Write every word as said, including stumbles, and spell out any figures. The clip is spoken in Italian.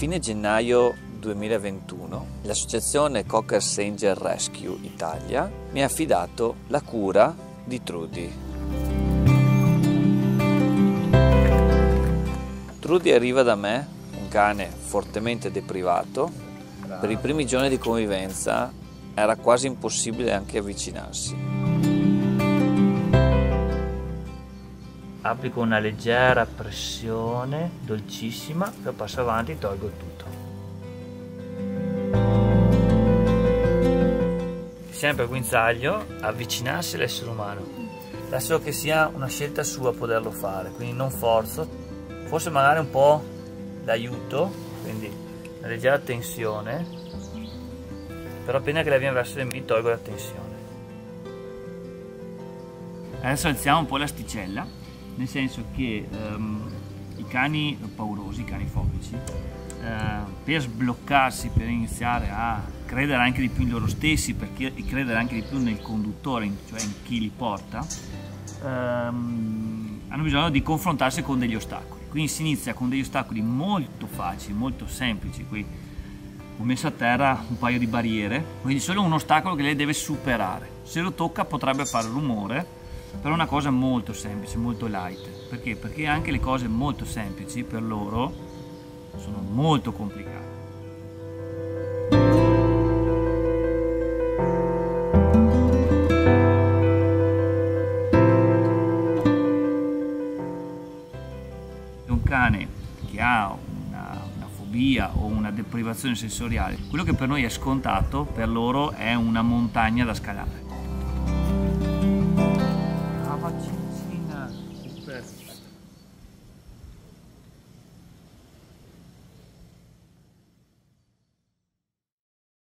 fine gennaio duemilaventuno l'associazione Cocker Sanger Rescue Italia mi ha affidato la cura di Trudy. Trudy arriva da me, un cane fortemente deprivato. Per i primi giorni di convivenza era quasi impossibile anche avvicinarsi. Applico una leggera pressione, dolcissima, poi passo avanti e tolgo tutto. Sempre a guinzaglio, avvicinarsi all'essere umano. Lascio che sia una scelta sua poterlo fare, quindi non forzo. Forse magari un po' d'aiuto, quindi una leggera tensione, però appena che la viene verso di me tolgo la tensione. Adesso alziamo un po' l'asticella, nel senso che um, i cani paurosi, i cani fobici, Uh, per sbloccarsi, per iniziare a credere anche di più in loro stessi, per credere anche di più nel conduttore, cioè in chi li porta, um, hanno bisogno di confrontarsi con degli ostacoli. Quindi si inizia con degli ostacoli molto facili, molto semplici. Qui ho messo a terra un paio di barriere, quindi solo un ostacolo che lei deve superare. Se lo tocca potrebbe fare rumore, però è una cosa molto semplice, molto light. Perché? Perché anche le cose molto semplici per loro sono molto complicate. Un cane che ha una, una fobia o una deprivazione sensoriale, quello che per noi è scontato, per loro è una montagna da scalare. La vaccinina,